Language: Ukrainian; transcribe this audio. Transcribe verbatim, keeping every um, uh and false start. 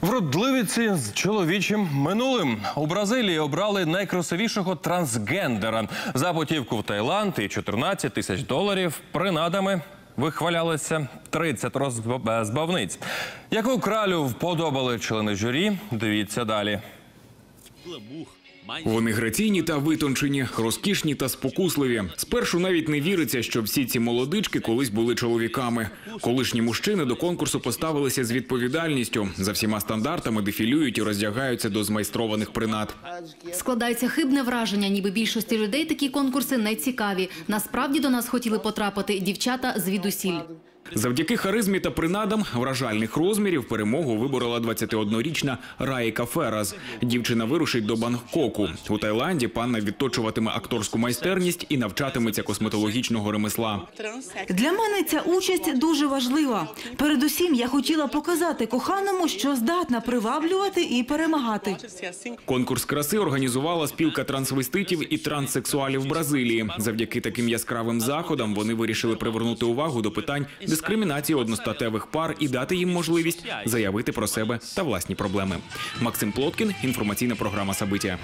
Вродливіці з чоловічим минулим. У Бразилії обрали найкрасивішого трансгендера. За путівку в Таїланд і чотирнадцять тисяч доларів принадами вихвалялися тридцять розбавниць. Яку кралю вподобали члени журі, дивіться далі. Вони граційні та витончені, розкішні та спокусливі. Спершу навіть не віриться, що всі ці молодички колись були чоловіками. Колишні мужчини до конкурсу поставилися з відповідальністю. За всіма стандартами дефілюють і роздягаються до змайстрованих принад. Складається хибне враження, ніби більшості людей такі конкурси не цікаві. Насправді до нас хотіли потрапити дівчата звідусіль. Завдяки харизмі та принадам вражальних розмірів перемогу виборола двадцятиоднорічна Раїка Феррас. Дівчина вирушить до Бангкоку. У Таїланді панна відточуватиме акторську майстерність і навчатиметься косметологічного ремесла. Для мене ця участь дуже важлива. Передусім я хотіла показати коханому, що здатна приваблювати і перемагати. Конкурс краси організувала спілка трансвеститів і транссексуалів Бразилії. Завдяки таким яскравим заходам вони вирішили привернути увагу до питань дискримінації одностатевих пар і дати їм можливість заявити про себе та власні проблеми. Максим Плоткін, інформаційна програма «События».